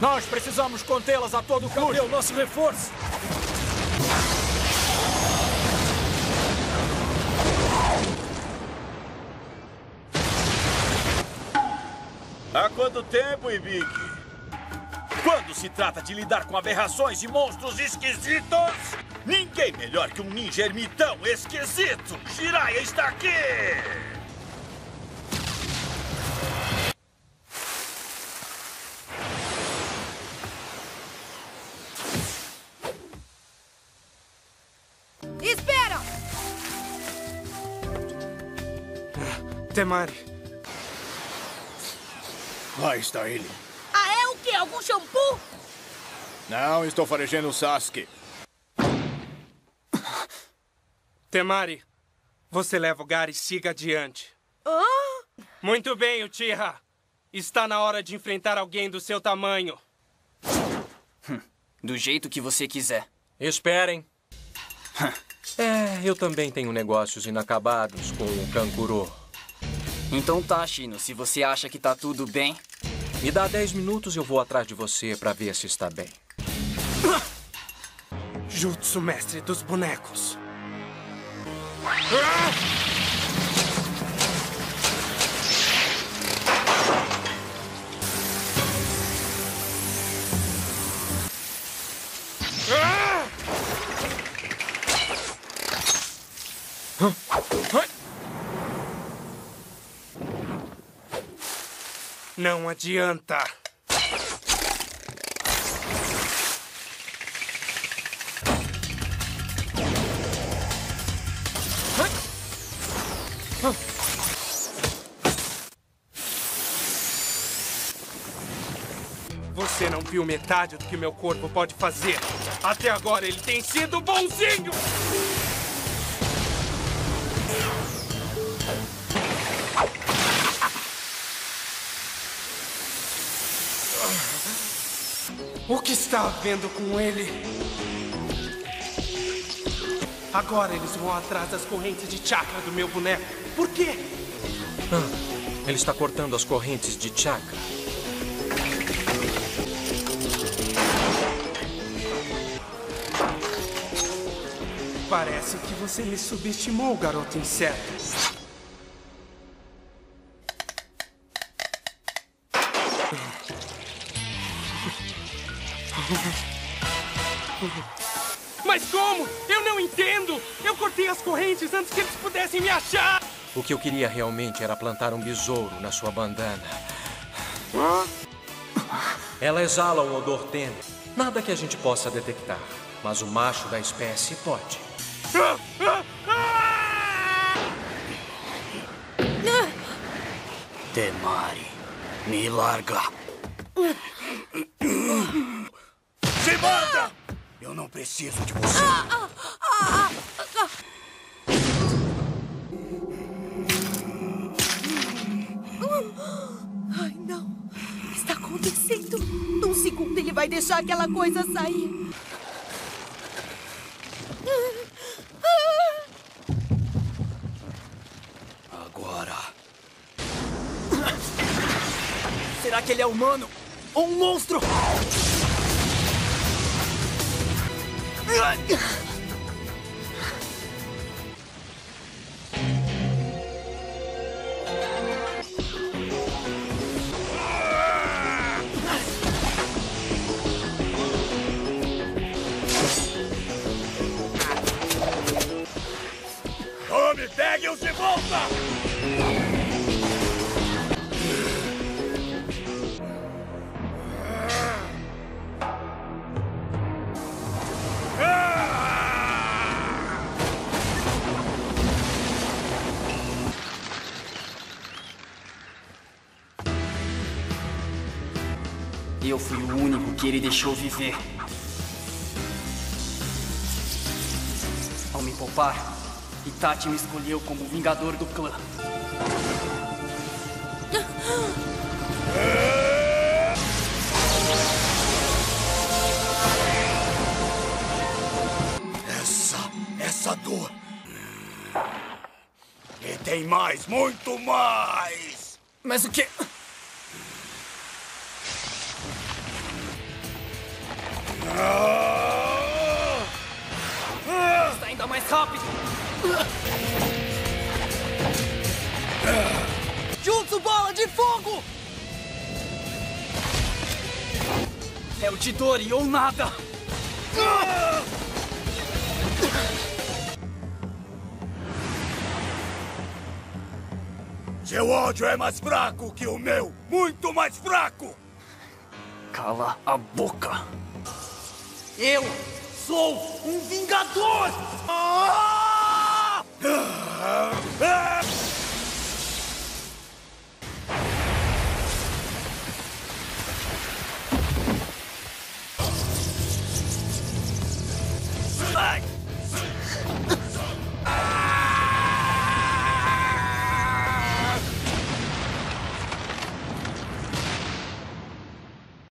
Nós precisamos contê-las a todo custo. É o nosso reforço. Há quanto tempo, Ibiki? Quando se trata de lidar com aberrações e monstros esquisitos, ninguém melhor que um ninja ermitão esquisito. Jiraiya está aqui! Espera! Temari. Lá está ele. Ah, é o quê? Algum shampoo? Não, estou farejando o Sasuke. Temari, você leva o Gaara e siga adiante. Oh? Muito bem, Uchiha. Está na hora de enfrentar alguém do seu tamanho. Do jeito que você quiser. Esperem. É, eu também tenho negócios inacabados com o Kankuro. Então tá, Shino. Se você acha que tá tudo bem... Me dá 10 minutos e eu vou atrás de você pra ver se está bem. Jutsu, mestre dos bonecos. Não adianta. Você não viu metade do que meu corpo pode fazer. Até agora ele tem sido bonzinho. O que está havendo com ele? Agora eles vão atrás das correntes de chakra do meu boneco. Por quê? Ele está cortando as correntes de chakra. Parece que você me subestimou, garoto inseto. Mas como? Eu não entendo! Eu cortei as correntes antes que eles pudessem me achar! O que eu queria realmente era plantar um besouro na sua bandana. Ela exala um odor tênue. Nada que a gente possa detectar. Mas o macho da espécie pode. Temari, me larga. Se manda! Eu não preciso de você. Ai, não. Está acontecendo. Num segundo ele vai deixar aquela coisa sair. Agora. Será que ele é humano? Ou um monstro? Tome, pegue-os de volta! Eu fui o único que ele deixou viver. Ao me poupar, Itachi me escolheu como vingador do clã. Essa dor. E tem mais, muito mais. Mas o quê? Está ainda mais rápido! Jutsu bola de fogo! É o Chidori ou nada! Seu ódio é mais fraco que o meu! Muito mais fraco! Cala a boca! Eu sou um vingador!